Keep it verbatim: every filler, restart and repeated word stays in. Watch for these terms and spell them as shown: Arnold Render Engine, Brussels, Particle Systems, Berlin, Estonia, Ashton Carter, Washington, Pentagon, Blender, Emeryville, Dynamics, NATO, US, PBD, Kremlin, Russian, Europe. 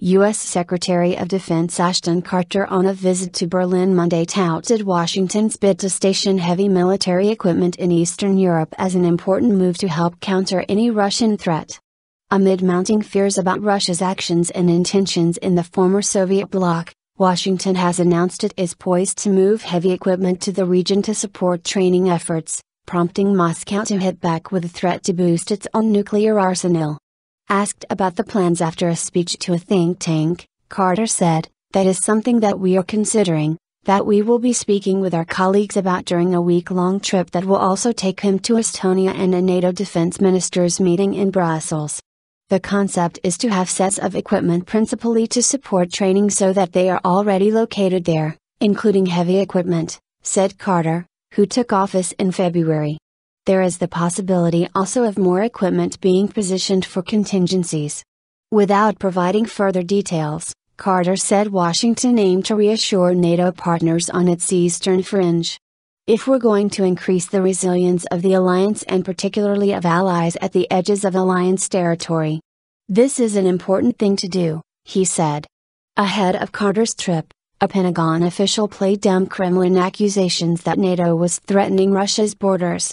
U S Secretary of Defense Ashton Carter on a visit to Berlin Monday touted Washington's bid to station heavy military equipment in Eastern Europe as an important move to help counter any Russian threat. Amid mounting fears about Russia's actions and intentions in the former Soviet bloc, Washington has announced it is poised to move heavy equipment to the region to support training efforts, prompting Moscow to hit back with a threat to boost its own nuclear arsenal. Asked about the plans after a speech to a think tank, Carter said, "That is something that we are considering, that we will be speaking with our colleagues about during a week-long trip that will also take him to Estonia and a NATO defense ministers meeting in Brussels. The concept is to have sets of equipment principally to support training so that they are already located there, including heavy equipment," said Carter, who took office in February. There is the possibility also of more equipment being positioned for contingencies. Without providing further details, Carter said Washington aimed to reassure NATO partners on its eastern fringe. "If we're going to increase the resilience of the alliance and particularly of allies at the edges of alliance territory, this is an important thing to do," he said. Ahead of Carter's trip, a Pentagon official played down Kremlin accusations that NATO was threatening Russia's borders.